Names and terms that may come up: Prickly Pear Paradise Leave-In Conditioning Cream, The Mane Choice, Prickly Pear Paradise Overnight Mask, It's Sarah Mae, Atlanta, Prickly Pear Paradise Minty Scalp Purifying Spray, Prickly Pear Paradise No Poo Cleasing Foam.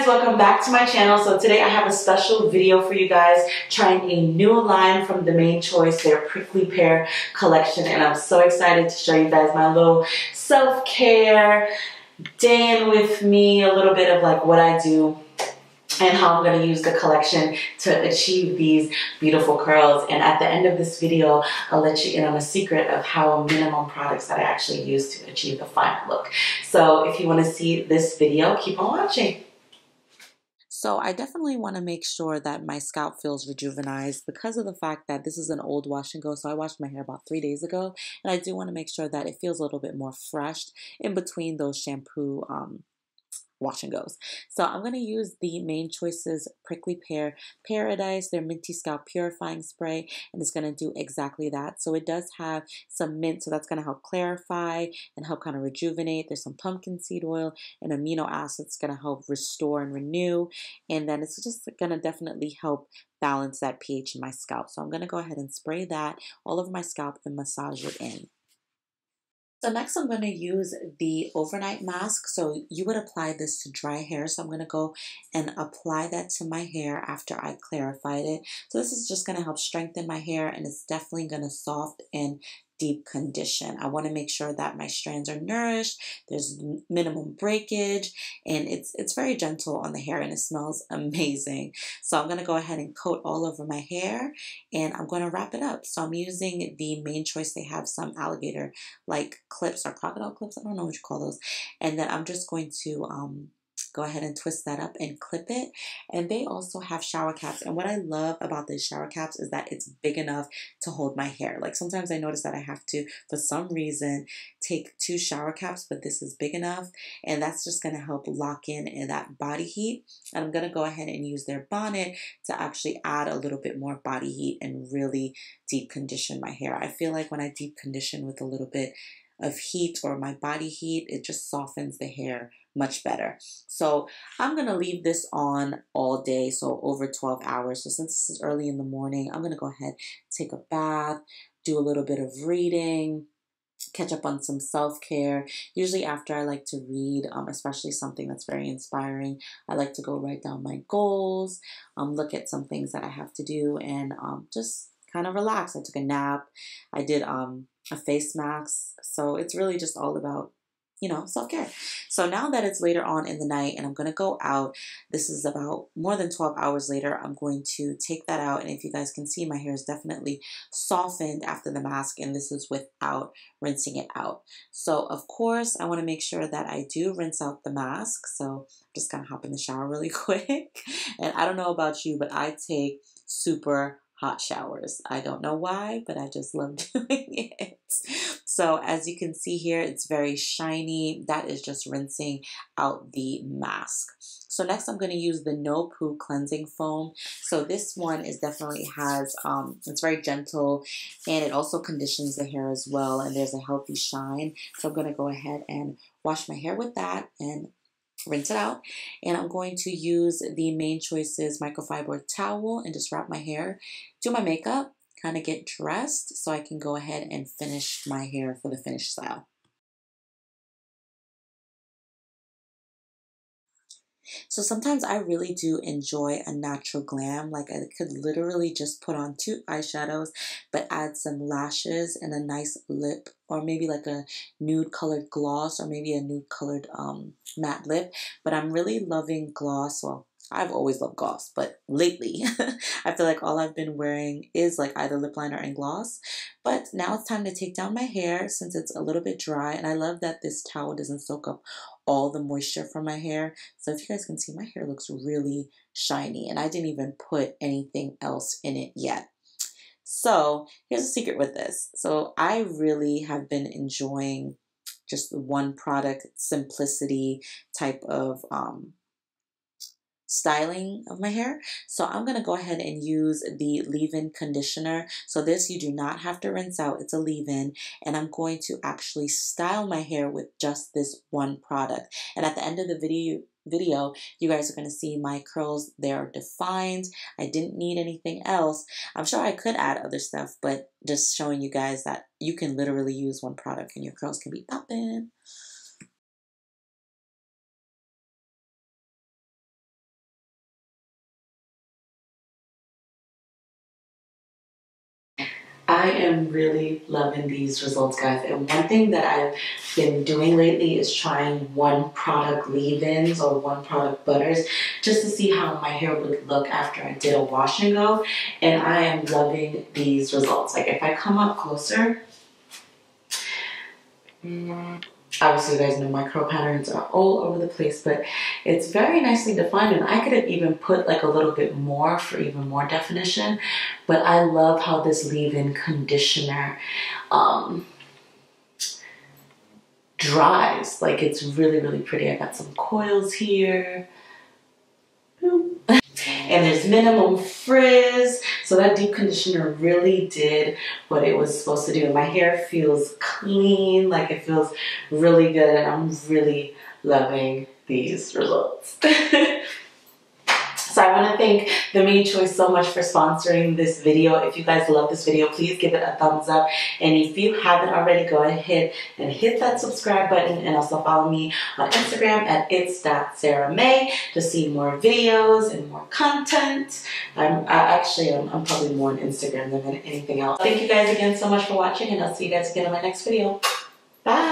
guys, welcome back to my channel. So today I have a special video for you guys trying a new line from The Mane Choice, their Prickly Pear collection, and I'm so excited to show you guys my little self-care day in with me, a little bit of like what I do and how I'm going to use the collection to achieve these beautiful curls. And at the end of this video, I'll let you in on a secret of how minimum products that I actually use to achieve the final look. So if you want to see this video, keep on watching. So I definitely want to make sure that my scalp feels rejuvenized because of the fact that this is an old wash and go. So I washed my hair about 3 days ago, and I do want to make sure that it feels a little bit more fresh in between those shampoo wash and goes. So I'm going to use the Mane Choice's Prickly Pear Paradise, their Minty Scalp Purifying Spray, and it's going to do exactly that. So it does have some mint, so that's going to help clarify and help kind of rejuvenate. There's some pumpkin seed oil and amino acids going to help restore and renew, and then it's just going to definitely help balance that pH in my scalp. So I'm going to go ahead and spray that all over my scalp and massage it in. So next I'm going to use the overnight mask. So you would apply this to dry hair. So I'm going to go and apply that to my hair after I clarified it. So this is just going to help strengthen my hair, and it's definitely going to soft and deep condition. I want to make sure that my strands are nourished, there's minimum breakage, and it's very gentle on the hair, and it smells amazing. So I'm going to go ahead and coat all over my hair, and I'm going to wrap it up. So I'm using the Mane Choice. They have some alligator like clips or crocodile clips, I don't know what you call those, and then I'm just going to go ahead and twist that up and clip it. And they also have shower caps, and what I love about these shower caps is that it's big enough to hold my hair. Like sometimes I notice that I have to, for some reason, take two shower caps, but this is big enough, and that's just going to help lock in that body heat. And I'm going to go ahead and use their bonnet to actually add a little bit more body heat and really deep condition my hair. I feel like when I deep condition with a little bit of heat or my body heat, it just softens the hair much better. So I'm gonna leave this on all day, so over 12 hours. So since this is early in the morning, I'm gonna go ahead, take a bath, do a little bit of reading, catch up on some self-care. Usually after I like to read, especially something that's very inspiring, I like to go write down my goals, look at some things that I have to do, and just kind of relax. I took a nap, I did a face mask, so it's really just all about, you know, self-care. So now that it's later on in the night and I'm going to go out, this is about more than 12 hours later, I'm going to take that out. And if you guys can see, my hair is definitely softened after the mask, and this is without rinsing it out. So of course, I want to make sure that I do rinse out the mask. So I'm just going to hop in the shower really quick. And I don't know about you, but I take super hot showers. I don't know why, but I just love doing it. So as you can see here, it's very shiny. That is just rinsing out the mask. So next I'm going to use the No Poo Cleansing Foam. So this one is definitely has, it's very gentle, and it also conditions the hair as well, and there's a healthy shine. So I'm going to go ahead and wash my hair with that and rinse it out. And I'm going to use the Mane Choice's microfiber towel and just wrap my hair, do my makeup, kind of get dressed so I can go ahead and finish my hair for the finished style. So sometimes I really do enjoy a natural glam. Like I could literally just put on two eyeshadows, but add some lashes and a nice lip, or maybe like a nude colored gloss, or maybe a nude colored matte lip. But I'm really loving gloss. Well, I've always loved gloss, but lately I feel like all I've been wearing is like either lip liner and gloss. But now it's time to take down my hair since it's a little bit dry, and I love that this towel doesn't soak up all the moisture from my hair. So if you guys can see, my hair looks really shiny, and I didn't even put anything else in it yet. So here's a secret with this. So I really have been enjoying just the one product simplicity type of styling of my hair. So I'm going to go ahead and use the leave-in conditioner. So this you do not have to rinse out, it's a leave-in, and I'm going to actually style my hair with just this one product. And at the end of the video, you guys are going to see my curls, they're defined. I didn't need anything else. I'm sure I could add other stuff, but just showing you guys that you can literally use one product and your curls can be popping. I am really loving these results, guys. And one thing that I've been doing lately is trying one product leave-ins or one product butters just to see how my hair would look after I did a wash and go. And I am loving these results. Like, if I come up closer, obviously, you guys know my curl patterns are all over the place, but it's very nicely defined, and I could have even put like a little bit more for even more definition, but I love how this leave-in conditioner dries. Like, it's really, really pretty. I got some coils here. Boop. And there's minimum frizz, so that deep conditioner really did what it was supposed to do. My hair feels clean, like it feels really good, and I'm really loving these results. So I want to thank The Mane Choice so much for sponsoring this video. If you guys love this video, please give it a thumbs up. And if you haven't already, go ahead and hit that subscribe button, and also follow me on Instagram at @its.sarahmay to see more videos and more content. I'm probably more on Instagram than anything else. Thank you guys again so much for watching, and I'll see you guys again in my next video. Bye!